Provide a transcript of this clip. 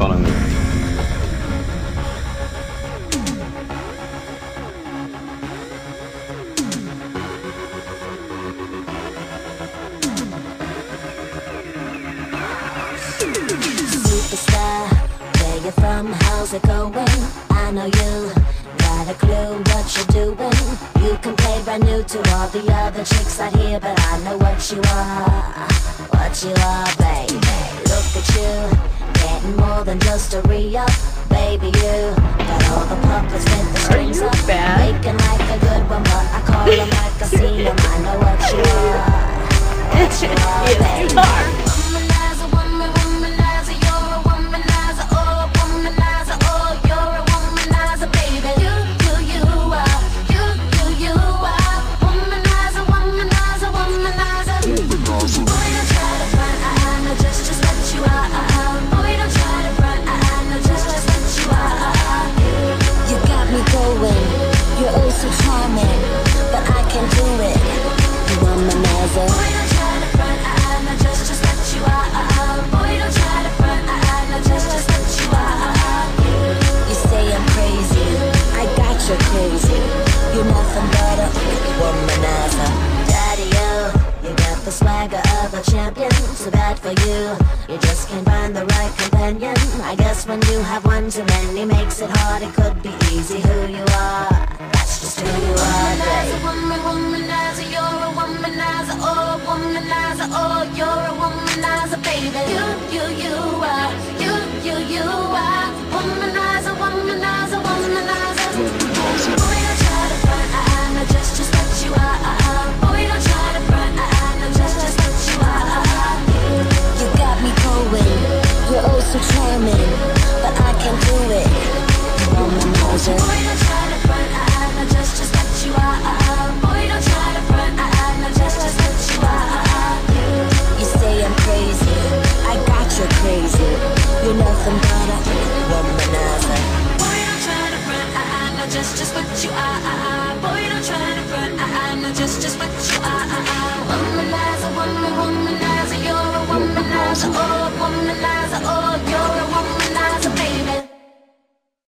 Follow me. Superstar, where you from? How's it going? I know you got a clue what you're doing. You can play brand new to all the other chicks out here, but I know what you are, baby. Look at you, getting more than just a re-up, baby. You got all the puppets with the strings up, making like a good one, but I call them like I see them. I know what you are, baby. Womanizer, woman, womanizer, you're a womanizer, oh womanizer, oh you're a womanizer, baby. You are womanizer, womanizer, womanizer. Boy, don't try to front, I know just what you are. Boy, don't try to front, I know just what you are. You got me going, you're oh so charming, but I can do it. You womanizer. Boy, don't try to front, I know just what you are. Boy, don't try to front, I know just what you are. You say I'm crazy, I got you crazy. You're nothing but a womanizer. Daddy-o, you got the swagger of a champion. So bad for you, you just can't find the right companion. I guess when you have one too many makes it hard. It could be easy who you are. That's just who you are, babe. Womanizer, you're a womanizer, oh womanizer, oh you're a womanizer, baby. You are womanizer, womanizer, womanizer. Boy, don't try to front, I know just what you are. Boy, don't try to front, I know just what you are. You got me going, you're oh so charming, but I can't do it. Womanizer. Boy, don't try to front, I know just what you are. Boy, don't try to front, I know just what you are. You say I'm crazy, I got you crazy. You're nothing but a womanizer. Boy, don't try to front, I know just what you are. Boy, don't try to front, I know just what you are. Womanizer, womanizer, you're a womanizer, oh womanizer, oh.